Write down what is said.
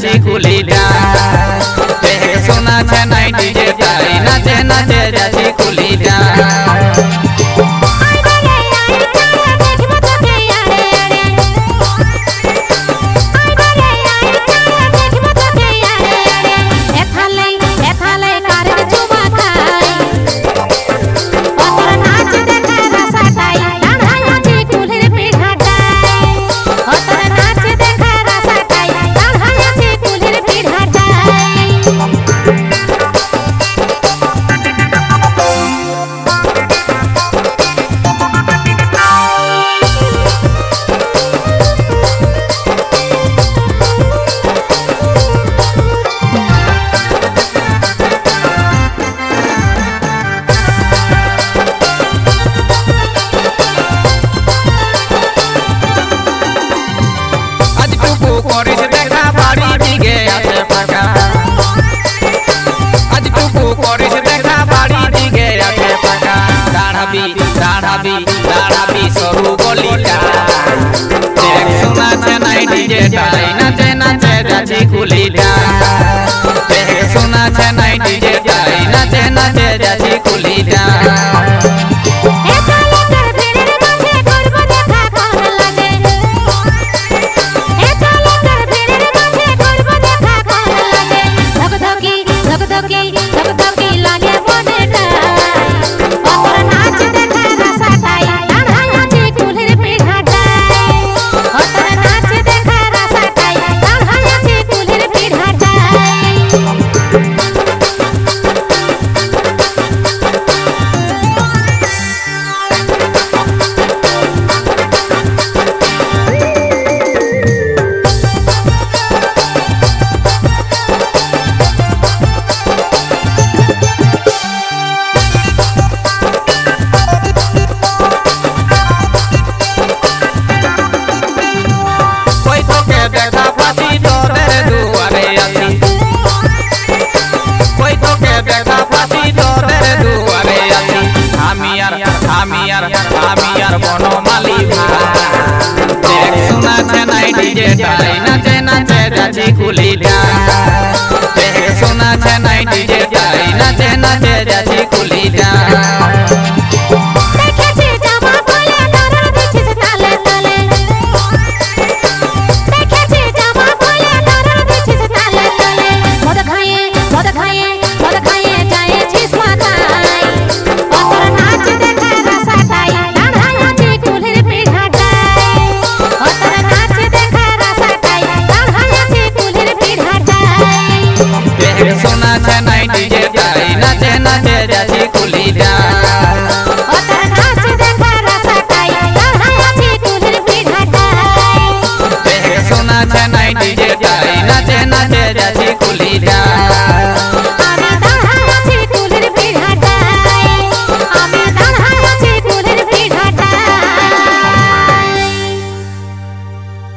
देखो नाचे नाचे जाची कुल्हिताई।